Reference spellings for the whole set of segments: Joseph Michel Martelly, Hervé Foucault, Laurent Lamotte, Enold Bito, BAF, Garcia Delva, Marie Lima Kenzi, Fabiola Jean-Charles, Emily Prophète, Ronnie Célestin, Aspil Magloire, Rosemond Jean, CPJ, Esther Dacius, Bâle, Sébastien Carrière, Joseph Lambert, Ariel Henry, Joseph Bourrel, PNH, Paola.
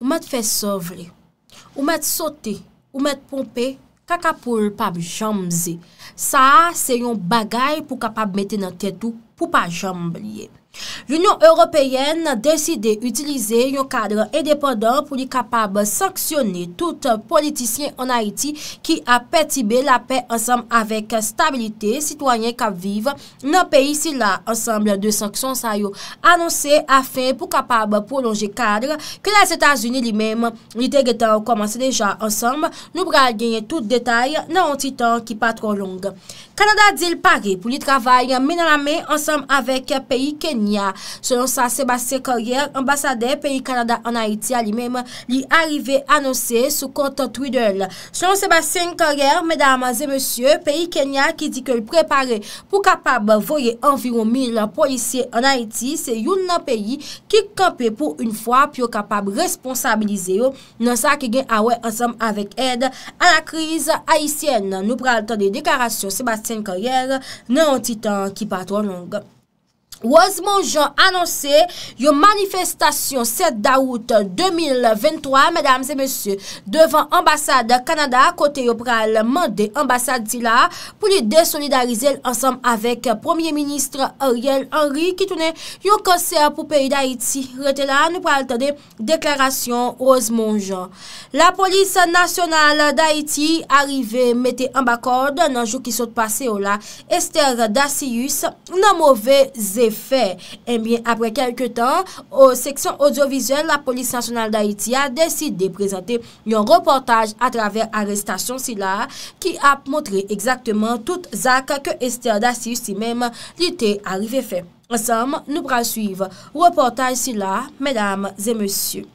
Ou m'a fait sauver, ou m'a sauté, ou m'a pompé, kaka pour le pape jambé. Ça, c'est un bagay pour capable mettre dans tête tout pour pas jamblier. L'Union européenne a décidé d'utiliser un cadre indépendant pour être capable de sanctionner tout politicien en Haïti qui a perturbé la paix ensemble avec stabilité citoyen qui vivent dans le pays si là ensemble de sanctions ça yo annoncé afin pour capable prolonger cadre que les États-Unis lui-même ont commencé déjà ensemble nous pourrons gagner tout détail dans un petit temps qui pas trop long. Canada dit le pari pour le travail main dans la main ensemble avec pays Kenya. Selon ça, Sébastien Carrière, ambassadeur pays Canada en Haïti, a lui-même lui arrivé annoncé sous compte Twitter. Selon Sébastien Carrière, mesdames et messieurs, pays Kenya qui dit que le préparé pour capable voyer environ 1000 policiers en Haïti, c'est un pays qui campé pour une fois puis capable responsabiliser dans ça qui gagne à ensemble avec aide à la crise haïtienne. Nous prenons le temps des déclarations Sébastien Carrière dans un petit temps qui pas trop long. Rosemond Jean annoncé une manifestation 7 d'août 2023, mesdames et messieurs, devant l'ambassade Canada, côté yo pral mandé ambassade là pour les désolidariser ensemble avec Premier ministre Ariel Henry qui tourne un concert pour pays d'Haïti. Rete là, nous pral tande déclaration Rosemond Jean. La police nationale d'Haïti arrivée mettez en bacorde dans jour qui saute passé là, Esther Dacius, un mauvais fait. Et bien, après quelques temps, aux sections audiovisuelles, la police nationale d'Haïti a décidé de présenter un reportage à travers arrestation Silla qui a montré exactement tout actes que Esther Dacius même l'était arrivé fait. Ensemble, nous pourrons suivre le reportage Silla, mesdames et messieurs.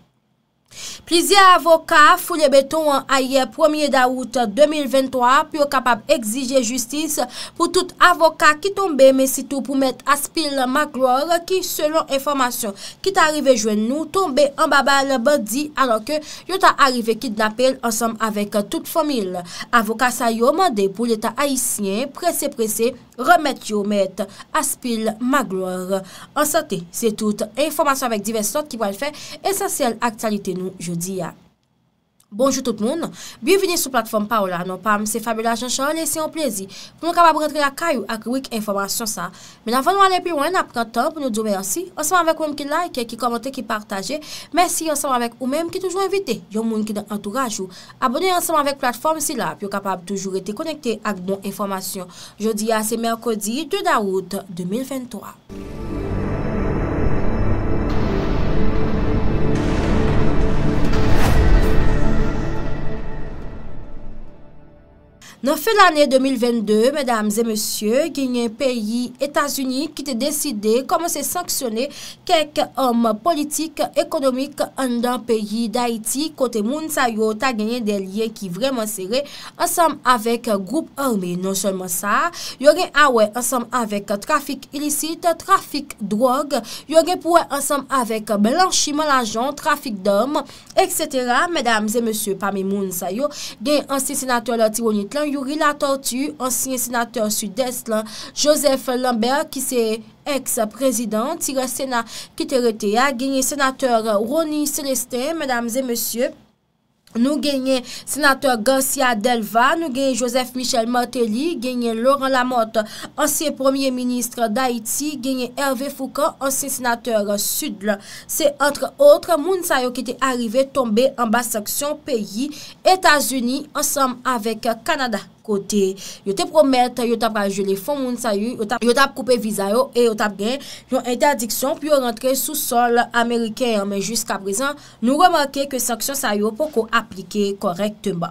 Plusieurs avocats foulent béton en ailleurs 1er d'août 2023 pour capable exiger justice pour tout avocat qui tombe, mais surtout pour mettre Aspil Magloire qui, selon information qui est arrivé joindre nous, tombé en babal bandit alors que yo t'a arrivé kidnappé ensemble avec toute famille. Avocat ça yo mandé pour l'État haïtien pressé remettre yo mettre Aspil Magloire en santé. C'est toute information avec diverses sortes qui vont le faire essentiel actualité. Jeudi. Bonjour tout le monde, bienvenue sur la plateforme Paola. Non, pas c'est Fabiola Jean-Charles et c'est un plaisir pour nous capables de rentrer à Caillou avec information ça. Mais avant d'aller plus loin, on prend temps pour nous dire merci. Ensemble avec vous qui like, qui commente, qui partage. Merci ensemble avec vous-même qui toujours invité. Yon moun qui dans entourage ou abonnez ensemble avec plateforme si là pour capable toujours être connecté avec bon information. Jeudi c'est mercredi 2 août 2023. Dans fin l'année 2022, mesdames et messieurs, il y a un pays, États-Unis, qui a décidé comment se sanctionner quelques hommes politiques, économiques dans le pays d'Haïti. Côté moun sa yo ta gagné des liens qui vraiment serrés ensemble avec groupe armé. Non seulement ça, il y a ensemble avec trafic illicite, trafic drogue, il y a pour ensemble avec blanchiment d'argent, trafic d'hommes, etc. Mesdames et messieurs, parmi moun sa yo, il y a un ancien sénateur Tironit lan, Yuri la Tortue, ancien sénateur sud-est, Joseph Lambert, qui c'est ex-président, tiré Sénat, qui était reté, a gagné sénateur Ronnie Célestin, mesdames et messieurs. Nous gagnons sénateur Garcia Delva, nous gagnons Joseph Michel Martelly, gagnons Laurent Lamotte, ancien premier ministre d'Haïti, gagnons Hervé Foucault, ancien sénateur sud. C'est entre autres Mounsayo qui était arrivé tombé en basse section pays États-Unis ensemble avec Canada. Côté, yo te promet, yo tap rajouté les fonds moun sa yo, yo tap coupé visa yo et yo tap gen yon interdiction puis yo rentre sous sol américain. Mais jusqu'à présent, nous remarquons que sanctions sa yo poko appliqué correctement.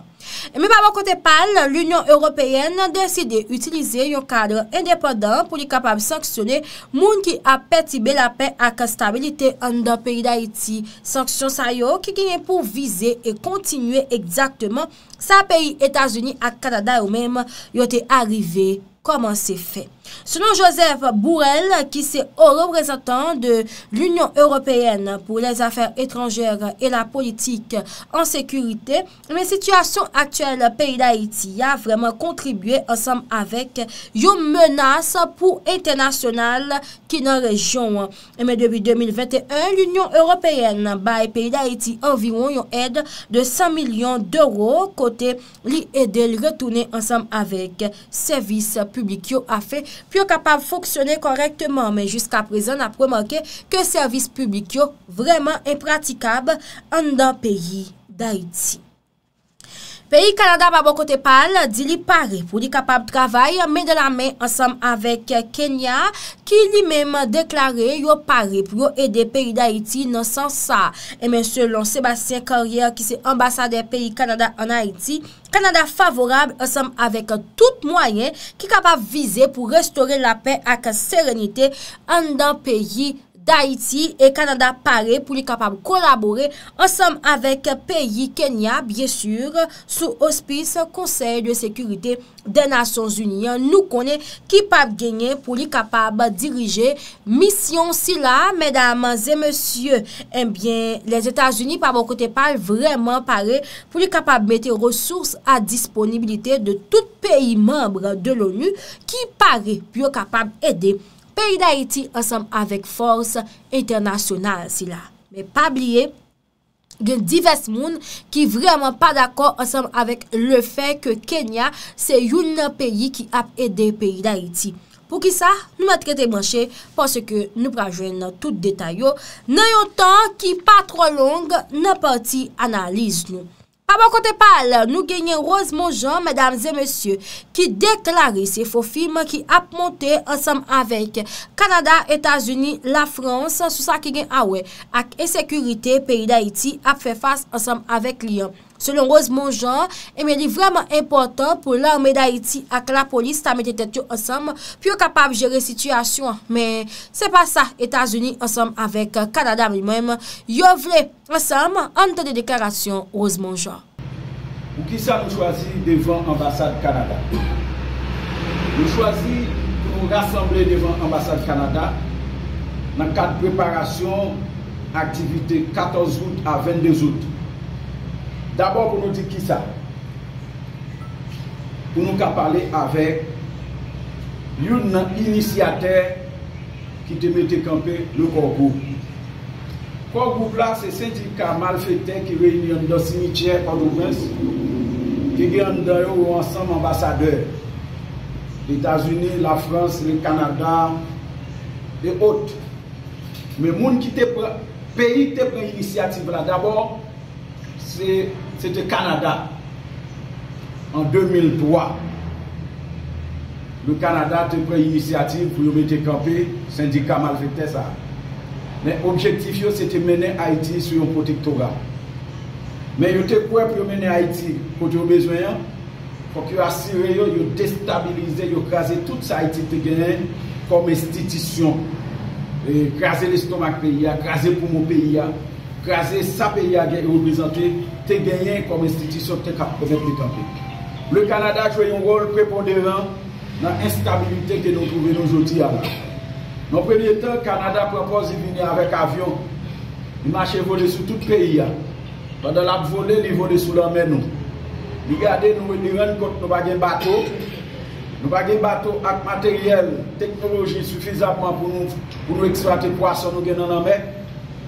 Et même avant côté PAL, l'Union européenne a décidé d'utiliser un cadre indépendant pour être capable de sanctionner les gens qui a perturbé la paix et la stabilité dans le pays d'Haïti. Sanctions sa yo qui gagne pour viser et continuer exactement ça pays États-Unis et Canada ou même, ils ont été arrivés. Comment c'est fait? Selon Joseph Bourrel, qui est haut représentant de l'Union européenne pour les affaires étrangères et la politique en sécurité, la situation actuelle du pays d'Haïti a vraiment contribué ensemble avec une menace pour l'international qui est dans la région. Mais depuis 2021, l'Union européenne bat le pays d'Haïti environ une aide de 100 millions d'euros côté l'aider à retourner ensemble avec services publics afin pour capable fonctionner correctement. Mais jusqu'à présent, on a remarqué que services publics sont vraiment impraticables dans le pays d'Haïti. Pays Canada par bon côté parle, dit li paré pour li capable travail mais de la main ensemble avec Kenya qui lui-même déclaré yo paré pour aider pays d'Haïti dans sens ça. Et mais selon Sébastien Carrière qui c'est ambassadeur pays Canada en Haïti, Canada favorable ensemble avec tout moyen qui capable viser pour restaurer la paix avec sérénité en dans pays d'Haïti et Canada paraît pour les capables de collaborer ensemble avec pays Kenya, bien sûr, sous auspice Conseil de sécurité des Nations Unies. Nous connaissons qui peuvent gagner pour les capables de diriger mission si là, mesdames et messieurs. Eh bien, les États-Unis, par mon côté, parlent vraiment pareil pour les capables de mettre ressources à disponibilité de tout pays membre de l'ONU qui paraît plus capable d'aider pays d'Haïti ensemble avec force internationale. Mais pas oublier, il y a divers monde qui vraiment pas d'accord ensemble avec le fait que Kenya, c'est un pays qui a aidé pays d'Haïti. Pour qui ça, nous m'a traité branché parce que nous prenons tout détail dans un temps qui pas trop long dans partie analyse nous. À bon côté parle, nous gagnons Rosemond Jean, mesdames et messieurs, qui déclare ces faux films qui a monté ensemble avec Canada, États-Unis, la France, sous ça qui gagne à ouais, avec insécurité, pays d'Haïti, a fait face ensemble avec Lyon. Selon Rosemond Jean, il est vraiment important pour l'armée d'Haïti et la police de mettre tête ensemble pour capable de gérer la situation. Mais ce n'est pas ça. États-Unis ensemble avec le Canada lui-même, ils veulent ensemble entendre des déclarations Rosemond Jean. Pour qui ça nous choisit devant l'ambassade Canada? Nous choisissons de nous rassembler devant l'ambassade Canada dans le cadre de préparation activité 14 août à 22 août. D'abord, pour nous dire qui ça? Pour nous parler avec un initiateur qui te mettait camper le Corgou. Corgou là, c'est syndicat malfaiteur qui réunit dans le cimetière par province, qui gagne dans un ensemble ambassadeurs. Les États-Unis, la France, le Canada et autres. Mais les gens qui te pays qui prend l'initiative là, d'abord, c'était Canada. En 2003, le Canada a pris l'initiative pour mettre campé syndicat malfaiteur ça. Mais l'objectif, c'était mener Haïti sur un protectorat. Mais il était quoi pour mener Haïti quand il y a besoin? Pour qu'il assure, il déstabilise, il crase toute sa Haïti de gagner comme institution. Craser l'estomac pays, craser le poumon pays. Grâce sa pays a représenté, te gagné comme institution qui permet de camper. Le Canada joue un rôle prépondérant dans l'instabilité que nous trouvons aujourd'hui. Dans le premier temps, le Canada propose de venir avec avion. Il marche voler sur tout le pays. Pendant la volée, il vole sous la mer. Regardez, nous rendons compte que nous avons un bateau. Nous avons un bateau avec matériel, technologie suffisamment pour nous exploiter les poissons dans la mer.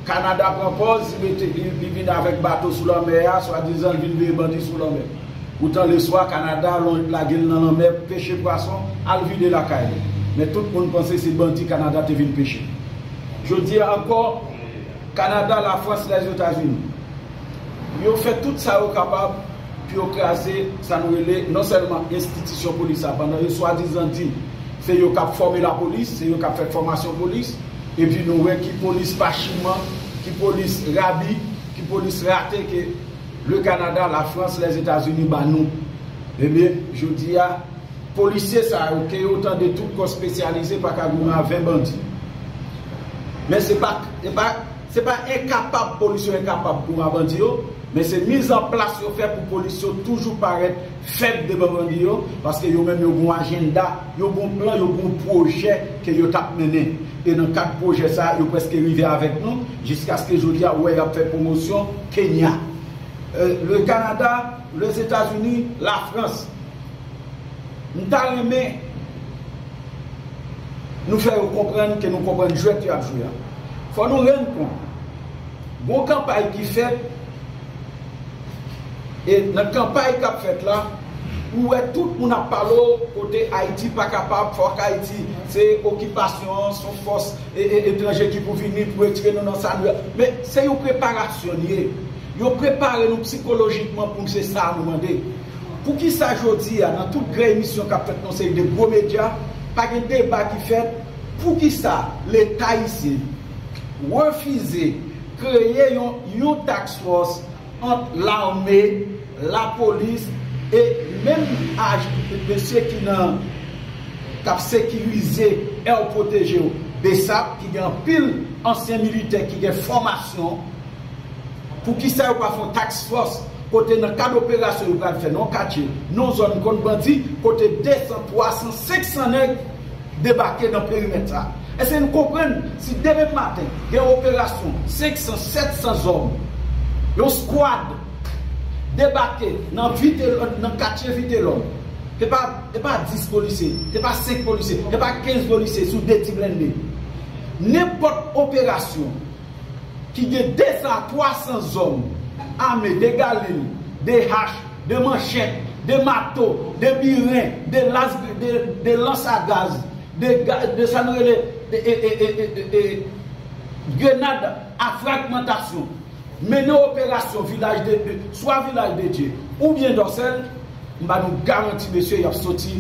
Canada propose de vivre avec bateau sous la mer, soi-disant vivre bandit sous la mer. Pourtant, le soir, Canada, la gueule dans la mer, pêcher poisson, al vider la caille. Mais tout le monde pense que c'est bandit Canada te vient pêcher. Je dis encore, Canada, la France, les États-Unis, ils ont fait tout ça au capable, puis ont crasé, ça nous relève non seulement institution police, pendant que soi-disant dit, c'est eux qui ont formé la police, c'est eux qui ont fait formation police. Et puis nous voyons qui police Pachima, qui police Rabi, qui police Raté, que le Canada, la France, les États-Unis, bah nous. Eh bien, je dis à policiers, ça a okay, autant de tout qu'on spécialisé par Kagouna 20 bandits. Mais ce n'est pas Ce n'est pas incapable de pollution, incapable pour bandit, mais c'est mise en place qui fait pour pollution toujours paraître faible de bandit, parce que vous-même, vous avez un agenda, vous avez un plan, vous avez un projet que vous avez mené. Et dans quatre projets, vous presque arrivé avec nous, jusqu'à ce que je dis, ouais, il a fait promotion, Kenya. Le Canada, les États-Unis, la France. Nous avons aimé nous faire comprendre que nous comprenons jouer qui a joué. Il faut nous rendre compte. Bon campagne qui fait, et notre campagne qui a fait là, où est tout le monde a parlé côté Haïti pas capable, fort Haïti, c'est occupation, son force étrangère qui pour venir, pour retirer nous dans sa nuit. Mais c'est une préparation. Ils préparent nous psychologiquement pour que c'est ça nous demander. Pour qui ça aujourd'hui, dans toute grande émission qu'a fait conseil de gros médias, pas de débat qui fait, pour qui ça, l'État ici, refuser, créer une task force entre l'armée, la police et même les gens qui ont sécurisé et protégé, des SAP qui ont pile anciens militaires qui ont formation. Pour qui ça, ils ne font pas task force, côté dans le cadre d'opération, ils ne font non quartier, non zone contre bandit, côté 200, 300, 500 nègres débarqués dans le périmètre. Est-ce que nous comprenons si demain matin, il y a une opération, 500, 700 hommes, une squad débarqués dans le quartier Vitelon, ce n'est pas 10 policiers, ce n'est pas 5 policiers, ce n'est pas 15 policiers sous des types blindés. N'importe opération qui a 200 à 300 hommes armés de galines, de haches, de manchettes, de marteaux, de birins, de lances à gaz, de grenades à fragmentation, mener opération village de Dieu, soit village de Dieu, ou bien d'Orsel, nous garantis, monsieur, il y a sorti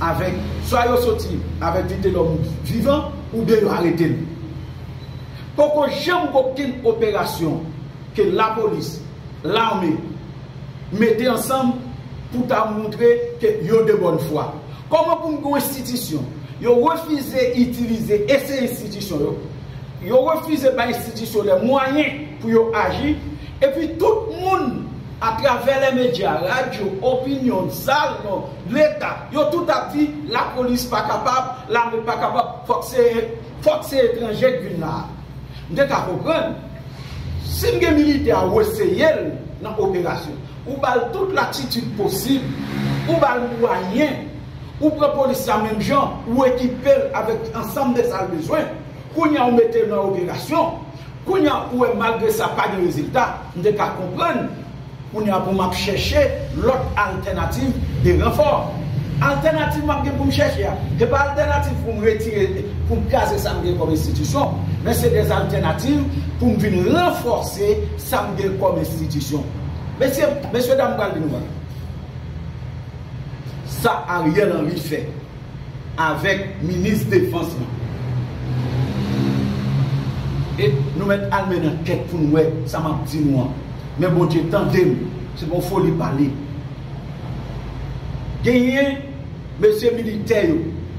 avec, soit il sorti avec l'homme vivant, ou bien il arrêté. Pourquoi j'aime aucune opération que la police, l'armée, mettez ensemble pour te montrer que vous avez de bonne foi. Comment pour une institution, vous refusez d'utiliser ces institutions, vous refusez par institution les moyens pour agir, et puis tout le monde, à travers les médias, radio, opinion, salon, l'État, vous tout à dit, la police n'est pas capable, l'armée n'est pas capable, forcer étranger d'une arme. Vous devez comprendre, si les militaires ont essayé dans l'opération, ou bal toute l'attitude possible, ou bal moyen, ou pour la police la même gens, ou équiper avec ensemble des salles besoin, qu'on y a mis dans l'opération, qu'on y a malgré ça pas de résultat, vous devez comprendre, qu'on y a pour chercher l'autre alternative de renfort. Alternative pour me chercher, ce n'est pas alternative pour me retirer, pour me casser ça comme institution, mais c'est des alternatives pour me venir renforcer ça comme institution. Messieurs, dames, ça Ariel Henry fait avec le ministre de la Défense. Et nous mettons une enquête pour nous, ça m'a dit moi. Mais bon Dieu, tentez-moi, c'est bon, il faut lui parler. Gagner, monsieur militaire,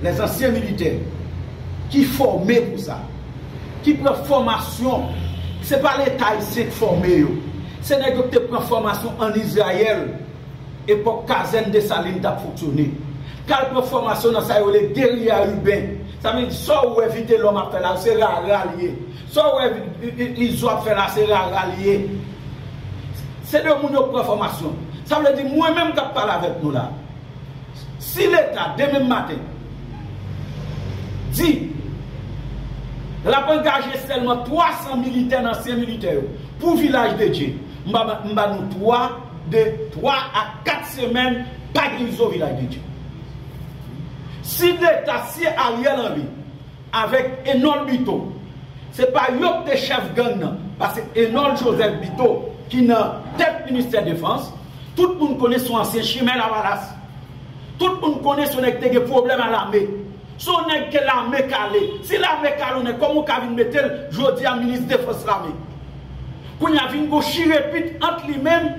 les anciens militaires, qui formaient pour ça, qui prennent formation, ce n'est pas l'État ici qui formait, c'est les gens qui prennent formation en Israël, et pour la caserne de Saline qui a fonctionné. Quand ils prennent formation dans ça, les guerriers urbains, ça veut dire que soit éviter l'homme à faire là, c'est rallié, soit ils ont fait là, c'est rallié. C'est le monde qui prend formation. Ça veut dire moi-même qui parle avec nous là. Si l'État, demain matin, dit qu'il a engagé seulement 300 militaires, anciens militaires, pour le village de Dieu, nous avons 3 à 4 semaines pas grise au village de Dieu. Si l'État, si Ariel Henry, avec Enold Bito, ce n'est pas un des chefs gang, parce que Enold Joseph Bito, qui est tête ministère de la Défense, tout le monde connaît son ancien chimène à Wallace. Tout le monde connaît son des problèmes à l'armée. Son nègre que l'armée calée. Si l'armée calée, comment on mettre aujourd'hui à ministre de la Défense l'armée? Qu'on y a vu une chirépite entre lui-même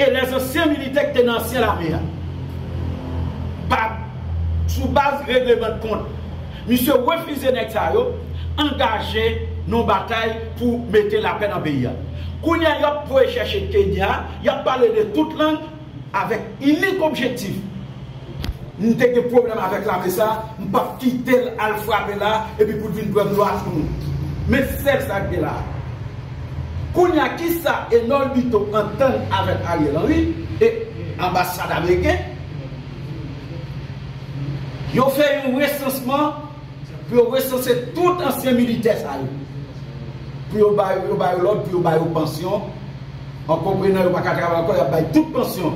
et les anciens militaires qui étaient dans l'ancienne armée. Sous base règlement de compte. Monsieur refuse d'engager nous bataille pour mettre la paix dans le pays. Quand vous allez chercher Kenya, vous allez parler de toute langue avec unique objectif. Nous avons des problèmes avec la ça, nous ne pouvons pas quitter le frapper là, et puis pour venir prendre gloire pour nous. Mais c'est ça qui est là. Quand vous avez qui ça, Enold Bito entend avec Ariel Henry et l'ambassade américaine, ils ont fait un recensement pour recenser tout ancien militaire. Pour bailler l'autre, pour bailler pension. En comprenant que vous ne pouvez pas travailler encore, vous baillez toute pension.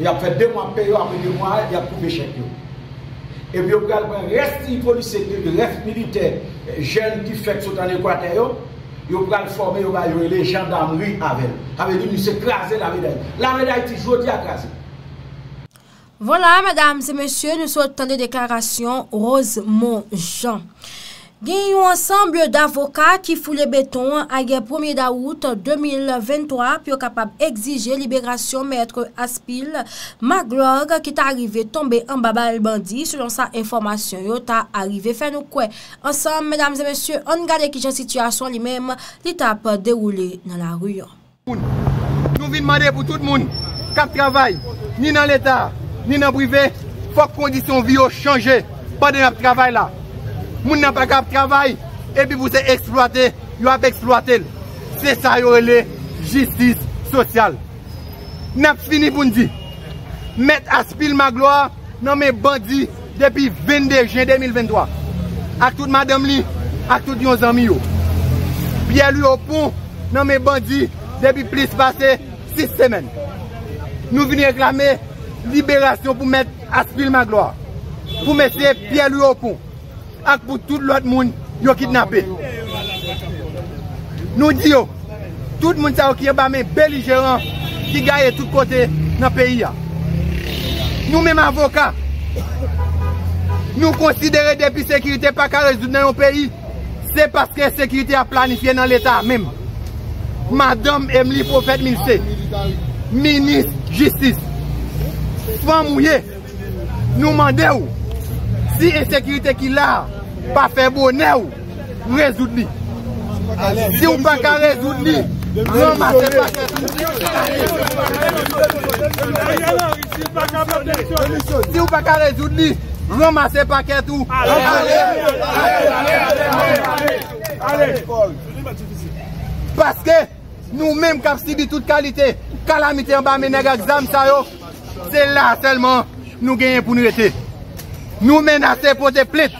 Il a fait 2 mois de paye, après 2 mois, il a prouvé chèque. Et puis, vous avez reste du policier, du reste militaire, jeune qui fait ce dans l'Équateur, vous avez formé, vous avez les gendarmeries avec. Avec lui, nous écraser la médaille. La médaille est toujours écrasée. Voilà, mesdames et messieurs, nous sommes dans des déclarations Rosemond Jean. Il y a un ensemble d'avocats qui foulent le béton à la 1er août 2023 pour capable exiger libération maître Aspil Magloire qui est arrivé tombé en babal bandit selon sa information yo ta arrivé fait nous quoi ensemble mesdames et messieurs on regarde qui est en situation lui-même l'étape déroulée dans la rue. Nous venons demander pour tout le monde qui travaille ni dans l'état ni dans le privé faut que conditions de vie changent pendant notre travail là. Moun n'a pas capable de travailler et puis vous êtes exploité, vous avez exploité. C'est ça, la justice sociale. Nous avons fini pour nous dire, mettre Aspil Magloire dans mes bandits depuis 22 juin 2023. À toute madame li, à tous nos amis. Pierre lui au pont, dans mes bandits depuis plus de 6 semaines. Nous venons réclamer libération pour mettre Aspil Magloire. Pour mettre Pierre lui au pont. Et pour tout l'autre monde, ils ont kidnappé. Nous disons, tout le monde qui est belligérant, qui gagne de tous côtés dans le pays. Nous-mêmes, avocats, nous considérons depuis la sécurité pas qu'à résoudre dans le pays, c'est parce que la sécurité a planifié dans l'État même. Madame Emily Prophète, ministre justice, soit mouillé, nous demandons. Si l'insécurité qui l'a pas fait bonheur, résoudre-le. Si on ne peut pas résoudre, non, ma c'est pas tout. Si on ne peut pas résoudre, non, ma c'est pas tout. Allez, parce que nous-mêmes, qui avons subi toute qualité, calamité en bas, mais c'est là seulement nous gagnons pour nous rester. Nous menaçons pour des plaintes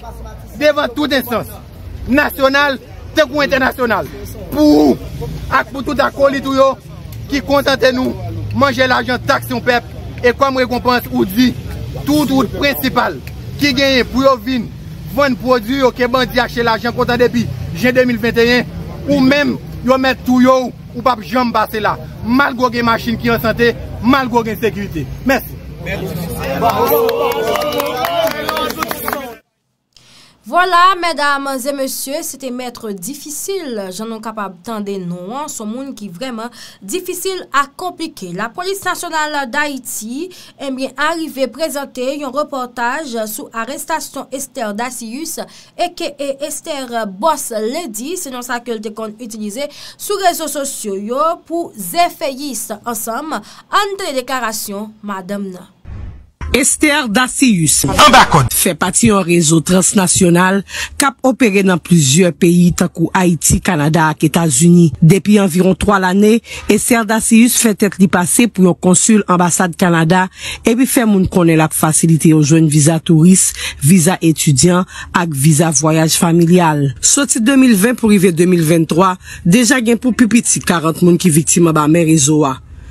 devant toute instance, nationale ou internationale, pour tout acolyte qui contente nous, manger l'argent taxe son peuple et comme récompense, ou dit, tout route principal qui gagne pour venir vendre produit qui bandit acheter l'argent content depuis juin 2021, ou même yo mettre tout yo ou pas jamais passer là, malgré les machines qui en santé, malgré la sécurité. Merci. Voilà, mesdames et messieurs, c'était maître difficile. J'en ai capable d'entendre non, son monde qui vraiment difficile à compliquer. La police nationale d'Haïti est bien arrivée présenter un reportage sur l'arrestation Esther Dacius et Esther Boss Lady, c'est non ça qu'elle compte utiliser sur les réseaux sociaux pour effeuiller ensemble entre les déclarations, madame. Esther Dacius fait partie d'un réseau transnational qui a opéré dans plusieurs pays tant que Haïti, Canada et États-Unis. Depuis environ 3 années, Esther Dacius fait être passé pour un consul ambassade Canada et puis fait moun connaît la facilité aux jeunes visa touristes, visa étudiants et visa voyage familial. Sorti 2020 pour arriver 2023, déjà gain pour plus petit 40 moun qui victimes ba mes réseaux.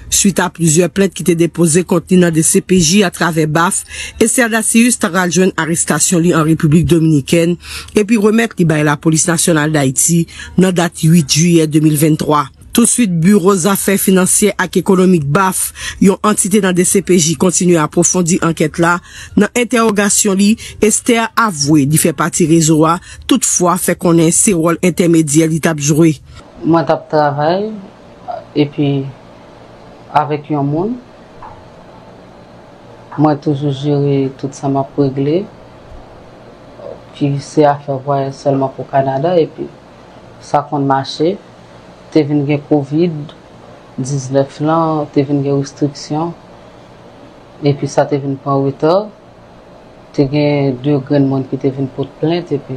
Suite à plusieurs plaintes qui étaient déposées contre l'INA de CPJ à travers BAF, Esther Dacius a rejoint l'arrestation en République dominicaine et puis remettre la police nationale d'Haïti dans la date 8 juillet 2023. Tout de suite, Bureau des affaires financières et économiques BAF, une entité dans des CPJ, continue à approfondir l'enquête là. Dans l'interrogation, Esther avoué d'y faire partie réseau, toutefois fait qu'on ait ses rôles intermédiaires qui t'a joué. Moi, je travaille et puis avec un monde. Moi, toujours géré tout ça m'a réglé. Puis c'est à faire voyage seulement pour le Canada et puis ça qu'on marché, t'es venu avec Covid-19 là, t'es venu avec restrictions, et puis ça t'es venu pas en retard, t'es gagné deux grands monde qui t'es venu pour te plaindre, et puis...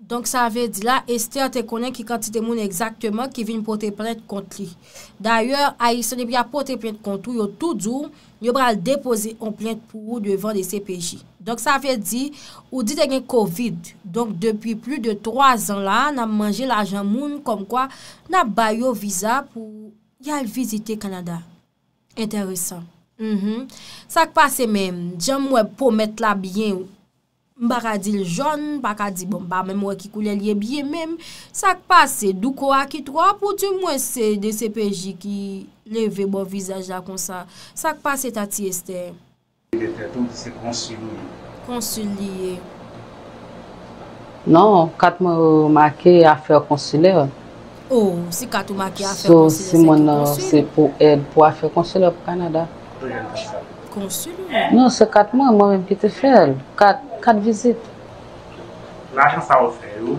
Donc, ça avait dit là, Esther te connaît qui quantité moun exactement qui vient porter plainte contre lui. D'ailleurs, Haïtien depuis a porté plainte contre lui, yo tout jour, yo pral déposer une plainte pour ou devant les CPJ. Donc, ça avait dit, ou dit te gen Covid. Donc, depuis plus de 3 ans là, n'a mangé l'argent moun comme quoi, n'a ba yo visa pour yal visiter Canada. Intéressant. Ça passe même, j'aime ouais pour mettre la bien. M'baradil jaune, bakadi bon, bah même moi qui coulait lié bien même, ça passe, douko a qui trois pour du moins c'est des CPJ qui lève bon visage là comme ça. Ça passe, tati Esther. C'est consulier. Consulier. Non, 4 mois marqué affaire consulaire. Oh, si 4 mois marqué affaire consulaire. C'est pour aide pour affaire consulaire au Canada. Consulaire. Non, c'est 4 mois, moi-même qui te fais. 4 visites. L'argent, ça offert où?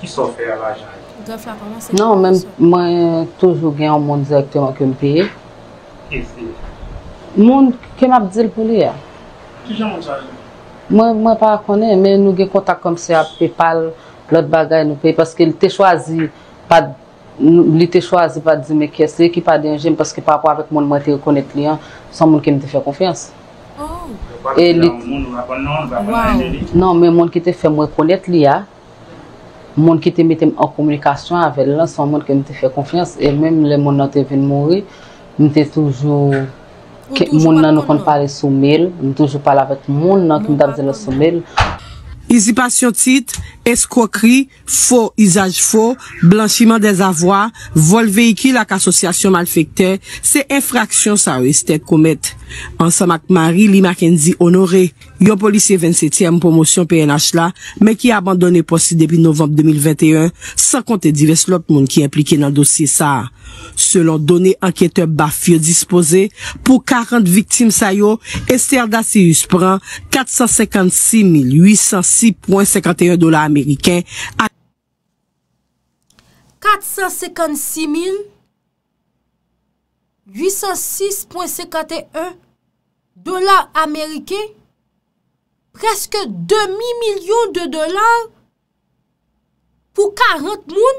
Qui s'offert l'argent? Non, même moi, toujours, j'ai un monde directement que je paye. Qu'est-ce que c'est? Le monde qui m'a dit pour lui. Qui j'en mange? Moi, je ne connais pas, mais nous avons contact comme ça, PayPal, l'autre bagaille, nous paye parce qu'il t'a choisi pas de. Il était choisi pas dire mais qu'est-ce qui pas danger parce que par rapport avec mon menteur connaître client sans mon qui me fait confiance. Oh. Et le non mais mon qui te fait moi connaître lui a mon qui te mettait en communication avec là sans mon qui me fait confiance et même les mon était venu mourir m'était toujours mon nan nous compte parler sous mail toujours parler avec mon nan qui me dit le sous mail. Usurpation titre, escroquerie, faux usage faux, blanchiment des avoirs, vol véhicule à association malfecteur, c'est infraction ça Esther commettre. Ensemble avec Marie Lima Kenzi honoré, yon policier 27e promotion PNH là, mais qui a abandonné poste depuis novembre 2021, sans compter divers l'autre monde qui impliqué dans le dossier ça. Selon données enquêteurs Bafio disposé, pour 40 victimes ça yo, Esther Dacius prend 456 806,51 $ américains. 456 806,51 $ américains, presque demi-million de $ pour 40 moun.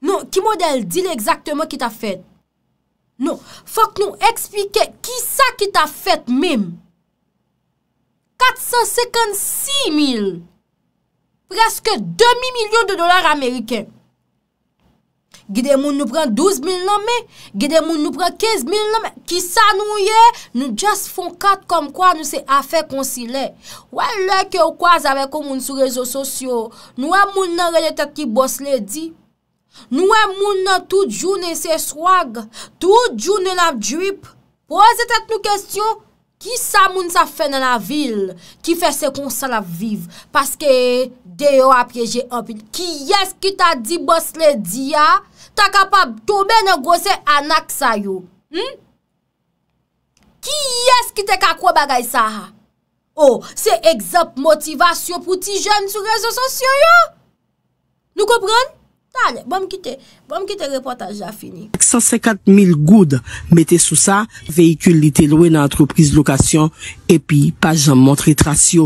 Non, qui modèle dit exactement qui t'a fait? Non, faut que nous expliquions qui ça qui t'a fait même. 456 000, presque demi-million de $ américains. Gide moun nous prend 12 000 nan men, gide moun nous prend 15 000 nan men. Qui ça nous yé? Nous just font 4 comme quoi nous c'est affaire concilier. Ouais, là que ou quoi avec moun sur réseaux sociaux. Nous a moun nan relé tête qui bosse les dit. Nous a moun nan toute journée c'est swag, toute journée la drip. Posez tête nous question. Qui ça moun ça fait dans la ville? Qui fait ce qu'on ça la vive? Parce que Deo a piégé en pile. Qui est-ce qui t'a dit boss le dia? T'as capable tomber dans grosse anak sa yo. Qui est-ce qui t'a kakwa bagay ça? Oh, c'est exemple motivation pour ti jeunes sur réseaux sociaux yo. Nous comprenons? Allez, bon me quitter reportage là fini. 150 000 goudes mettez sous ça, véhicule était loué dans entreprise location et puis pas jamais montré trace.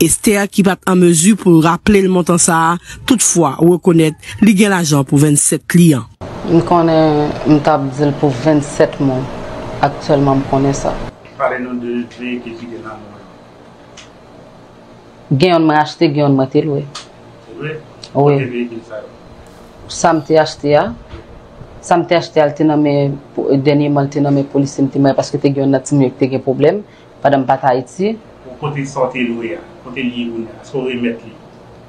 Esther qui va en mesure pour rappeler le montant ça, toutefois reconnaître li gen l'argent pour 27 clients. On connaît une table pour 27 mois. Actuellement on connaît ça. Parlez-nous de clients qui gagnent là. Gain on m'a acheté, gain on m'a loué. Oui. Ça m'a acheté dernièrement mes policiers parce que tu as un autre qui a un problème pendant pas Haïti. Quand il sortait louer, quand il y est, est-ce qu'on remet lui?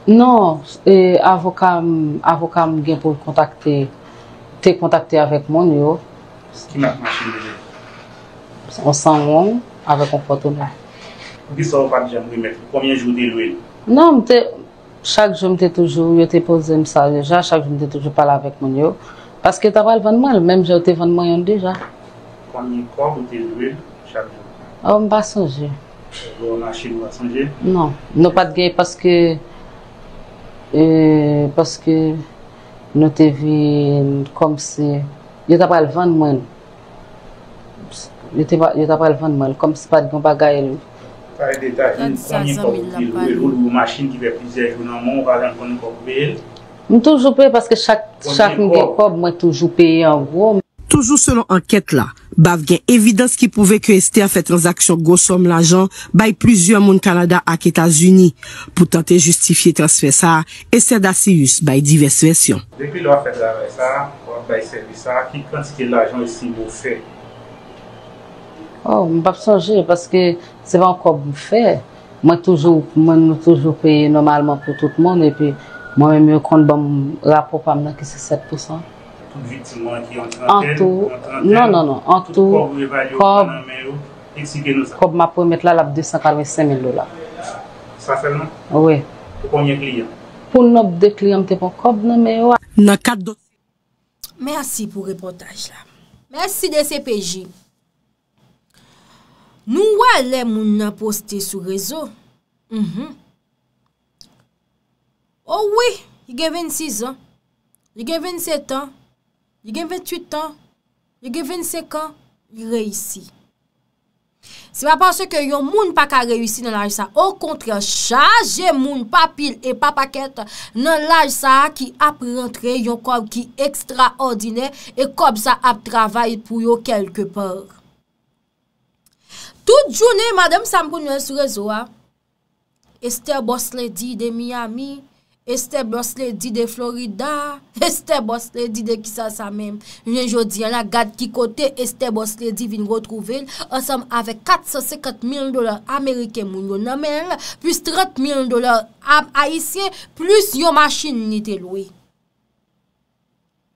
Non, avocat m'a pour contacter, t'es contacté avec mon yo. Qui m'a marché déjà? On s'en rend avec un partenaire. Qui sort pas déjà remettre? Combien de jours de louer? Non, t'es chaque jour, je toujours, je t'ai posé ça déjà, chaque jour, je toujours parlé avec mon yo. Parce que t'as pas le vendre mal, même j'ai été vendre moyen déjà. Combien de fois vous t'es loué chaque jour? Oh, je ne sais pas. Vous marchez, vous changé? Non, nous pas de gain parce que nous te vu comme si je t'ai pas le vendre moi. Je t'ai pas le vendre moi comme si pas de bon bagaille. Par les détails, combien de machine qui fait plusieurs jours dans mon va encore payer. Nous toujours payer parce que chaque cob moi toujours payer en gros. Toujours selon enquête là, bav gen évidence qui prouvait que Esther fait transaction gros somme l'argent by plusieurs monde Canada ak États-Unis pour tenter justifier transfert ça. Esther Dacius by diverses versions. Depuis l'a fait ça, on by service ça qui quantité l'argent ici vous fait. Oh, m'pas changer parce que c'est pas encore vous fait. Moi toujours payer normalement pour tout le monde et puis moi même compte bon rapport pas maintenant que c'est 7%. En tout, comme ma première là, la $245,000. Ça seulement? Oui. Pour combien de clients? Pour nos deux clients, t'es pas comme non mais ouais. Merci pour le reportage là. Merci de CPJ. Nous allons moun poster sur réseau. Oh oui, il y a 26 ans, il y a 27 ans. Il a 28 ans, il a 25 ans, il réussit. C'est pas parce que yon moun pa ka réussi dans l'âge ça. Au contraire, charge moun pa pile et pa paquette dans l'âge ça qui a rentré yon corps qui extraordinaire et comme ça a travaillé pour yon quelque part. Toute journée, madame Sampounel sur réseau a. Esther Bosley dit de Miami. Esther Bosley dit de Florida, Esther Bosley dit de qui ça même. Je dis la garde qui côté Esther Bosley dit vient retrouver ensemble avec $450,000 américains plus $30,000 haïtiens plus yon machine ni te loué.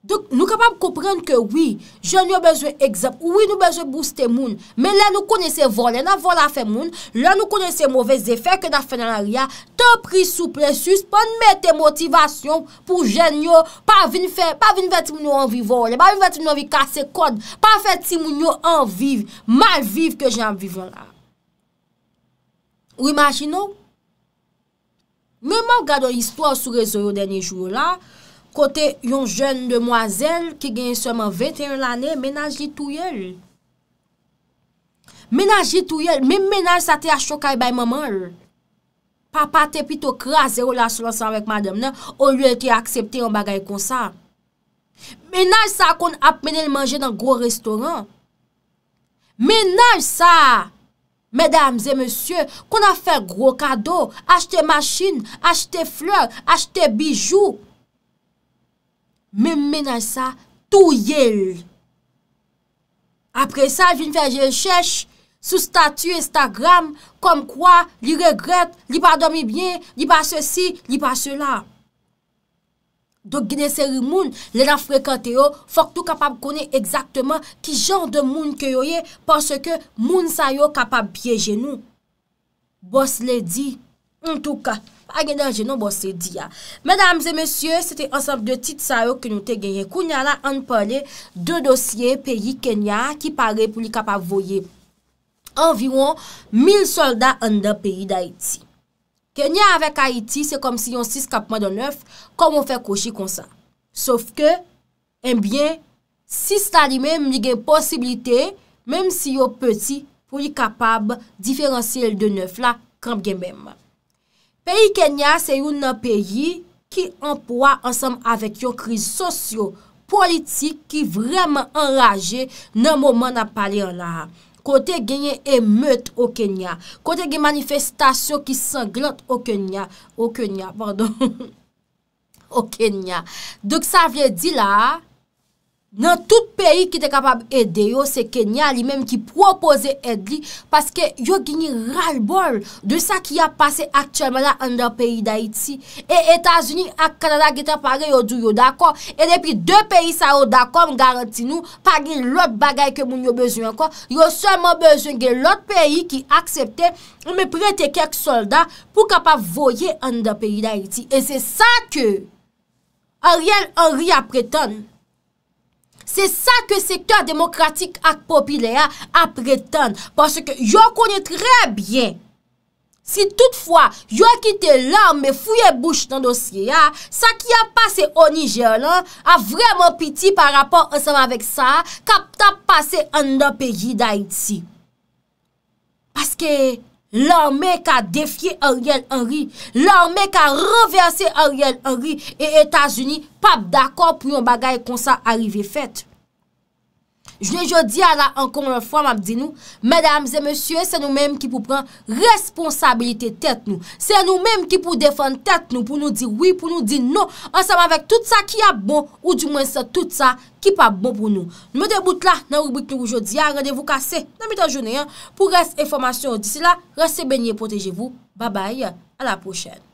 Donc nous capables comprendre que oui, jeunes ont besoin exemple, oui nous besoin booster moun, mais là nous connaissons voler, n'a voler fait moun, là nous connaissons mauvais effets que n'a fait dans l'arrière, tant pris souple suspend mettre motivation pour jeunes yo pas venir faire, pas venir faire moun envie voler, pas venir faire moun envie casser code, pas faire ti moun yo envie mal vivre que j'en vivant là. Ou imaginons même regarde l'histoire sur réseau dernier jour là. Côté yon jeune demoiselle qui gagne seulement 21 l'année, ménage li touyel. Ménage li touyel, même ménage sa te a chokay bay maman. Papa te plutôt crasé relation avec madame nan, au lieu de accepter un bagay comme ça. Ménage sa kon ap menel manger dans gros restaurant. Ménage sa, mesdames et messieurs, qu'on a fait gros cadeaux, acheter machine, acheter fleurs, acheter bijoux. Même ménage ça, tout yel. Après ça, je viens faire recherche sous statut Instagram, comme quoi, il regrette, il pas dormi bien, il pas ceci, il pas cela. Donc, il y a des séries moun, les gens fréquentent, il faut que tout capable connaître exactement qui genre de moun que yo est, parce que moun sa yo capable piéger nous. Boss le dit, en tout cas. Pas de danger non bon c'est dit. Mesdames et messieurs, c'était ensemble de titres ça que nous te gagné. Kounya là on parlait de dossier pays Kenya qui paraît pour lui capable voyer environ 1000 soldats en dans pays d'Haïti. Kenya avec Haïti, c'est comme si on 6 campements de 9 comme on fait cocher comme ça. Sauf que eh bien 6 là lui-même il y a possibilité même si yo petit pour lui capable différencier de 9 là quand même. Pays Kenya, c'est un pays qui emploie ensemble avec une crise socio-politique qui vraiment enragée dans le moment de parler là. Côté gagné émeute au Kenya, côté gagné manifestation qui sanglante au Kenya. Donc ça veut dire là, dans tout pays qui est capable d'aider, c'est Kenya lui-même qui propose aide parce que yo gagné ras-le-bol de ça qui a passé actuellement là dans le pays d'Haïti. Et États-Unis et Canada qui sont pareil, yo d'accord. Et depuis deux pays ça d'accord, garantit nous pas l'autre bagaille que moun yo besoin encore. Yo seulement besoin de l'autre pays qui accepte me prêter quelques soldats pour capable voyer dans le pays d'Haïti. Et c'est ça que Ariel Henry a prétendu. C'est ça que le secteur démocratique et populaire a prétendre. Parce que je connais très bien Si toutefois, vous avez quitté l'arme et fouillé bouche dans le dossier, ça qui a passé au Niger là, a vraiment pitié par rapport ensemble avec ça, qui a passé en dans le pays d'Haïti. Parce que l'armée qui a défié Ariel Henry, l'armée qui a renversé Ariel Henry et États-Unis, pas d'accord pour un bagage comme ça arriver fait. Je dis à la encore une fois, je dis nous, mesdames et messieurs, c'est nous-mêmes qui pour prendre responsabilité tête nous. C'est nous-mêmes qui pour défendre tête nous, pour nous dire oui, pour nous dire non, ensemble avec tout ça qui est bon, ou du moins tout ça qui n'est pas bon pour nous. Nous mettons bout là, dans la rubrique nous aujourd'hui, rendez-vous cassé, dans la journée, pour reste information d'ici là, restez baignés, protégez-vous. Bye bye, à la prochaine.